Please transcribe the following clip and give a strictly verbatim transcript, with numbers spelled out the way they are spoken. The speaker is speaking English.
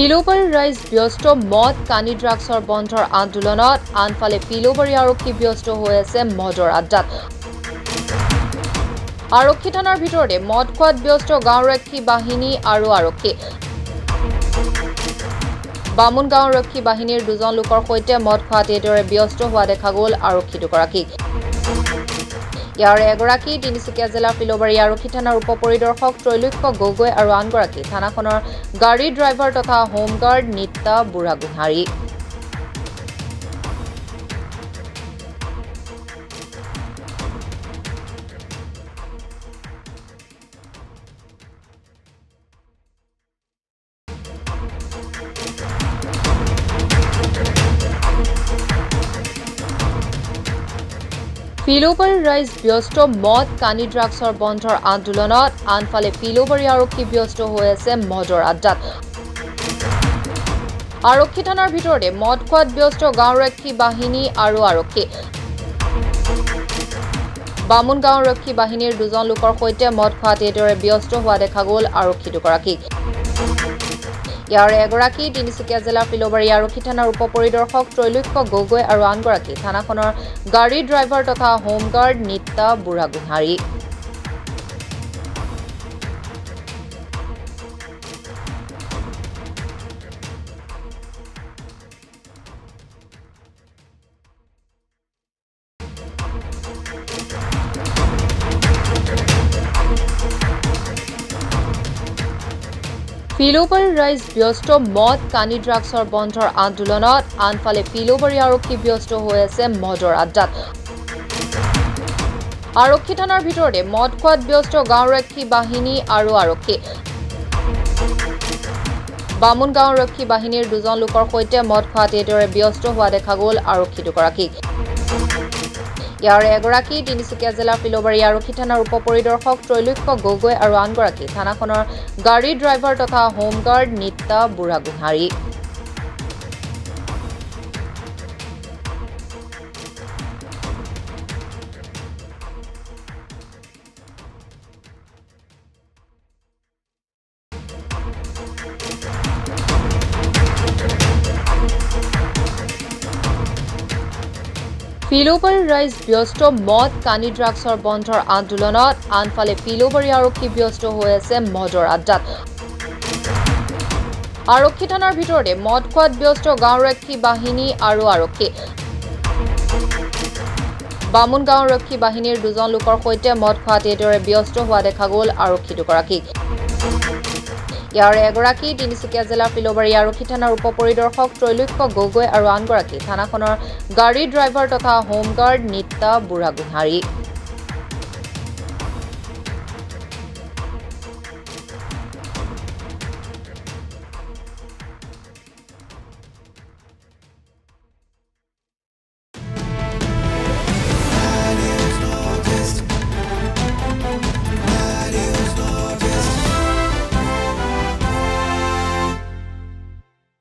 Pilobari rais byosto mod kani drugsor bondhor andolonot anfale Pilobari arokhi byosto hoye ase modor addat arokhi thanar bhitore mod kwad byosto gaorakhi bahini aru arokhi bamun gaorakhi bahinir dujon lokor hoite mod kwad edore byosto hua dekha gol arokhi dukoraki Yare Goraki, Tinisukia Zella Pilobari Arokhi Thana Upoporidorhok, Troilukya Gogoi aru an goraki thanakonar gari driver totha home guard Nita Buragohain. Pilobari rais byosto mod kani drugsor bondhor andolonot anfale Pilobari arokhi byosto hoye ase modor addat arokhi thanar bhitore mod kwad byosto gaorakhi bahini aru arokhi bamun gaorakhi bahinir dujon lokor hoite mod kwad edore byosto hua dekha gol arokhi dukoraki Yare Goraki, Tinisukia Zella Pilobari Arokhi Thana Upoporidorhok, Troilukya Gogoi aru an goraki thanakonar gari driver totha home guard Nita Buragohain. Pilobari rais byosto mod kani drugsor bondhor andolonot anfale Pilobari arokhi byosto hoye ase modor addat arokhi thanar bhitore mod kwad byosto gaorakhi bahini aru arokhi bamun gaorakhi bahinir dujon lokor hoite mod kwad edore byosto hua dekha gol arokhi dukoraki Yare Goraki, Tinisukia Zella Pilobari Arokhi Thana Upoporidorhok, Troilukya Gogoi aru an goraki thanakonar gari driver totha home guard Nita Buragohain. Pilobari rais byosto mod kani drugsor bondhor andolonot anfale Pilobari arokhi byosto hoye ase modor addat arokhi thanar bhitore mod kwad byosto gaorakhi bahini aru arokhi bamun gaorakhi bahinir dujon lokor hoite mod kwad edore byosto hua dekha gol arokhi dukoraki Yare Goraki, Tinisukia Zella Pilobari Arokhi Thana Upoporidorhok, Troilukya Gogoi aru an goraki thanakonar gari driver totha home guard Nita Buragohain.